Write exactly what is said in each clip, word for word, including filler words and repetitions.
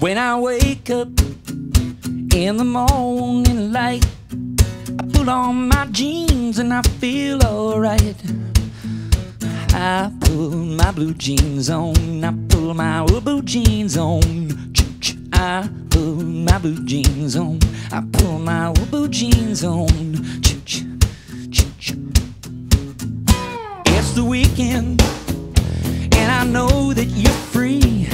When I wake up in the morning light, I put on my jeans and I feel alright. I pull my blue jeans on, I pull my blue jeans on. I pull my blue jeans on, I pull my blue jeans on. It's the weekend and I know that you're free,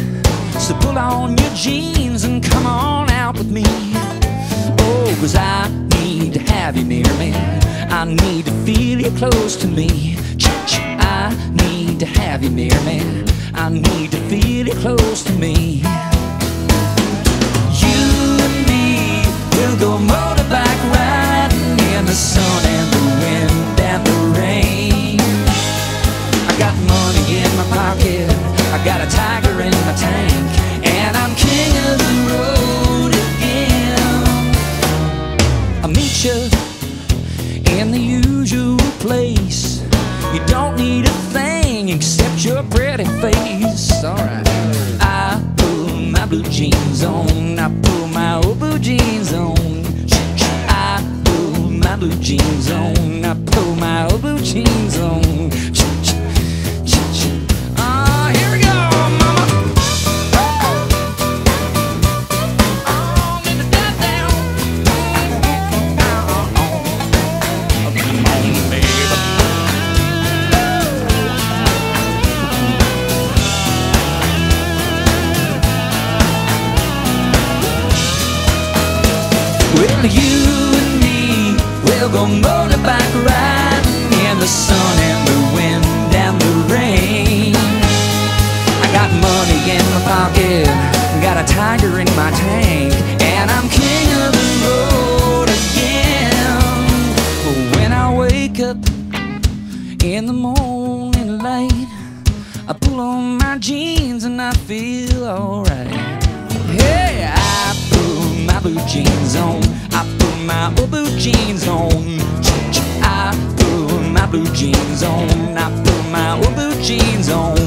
so pull on your jeans and come on out with me. Oh, cause I need to have you near me, I need to feel you close to me. I need to have you near me, I need to feel you close to me. You and me, we'll go motorbike riding in the sun and the wind and the rain. I got money in my pocket, I got a tiger in my tank, and I'm king of the road again. I'll meet you in the usual place, you don't need a thing except your pretty face. Alright. I pull my blue jeans on, I pull my old blue jeans on. I pull my blue jeans on, I pull my old blue jeans on. Ah, oh, here we go, mama. Oh, oh, come on, baby. Well, you and me, we'll go motorbike riding in the sun and the wind and the rain. I got money in my pocket, got a tiger in my tank, and I'm king of the road again. When I wake up in the morning light, I pull on my jeans and I feel alright. Hey, I I pull my blue jeans on, I pull my old blue jeans on. I pull my blue jeans on, I pull my old blue jeans on.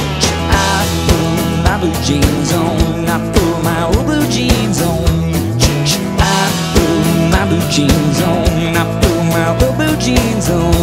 I pull my blue jeans on, I pull my old blue jeans on. I pull my blue jeans on, I pull my old blue jeans on.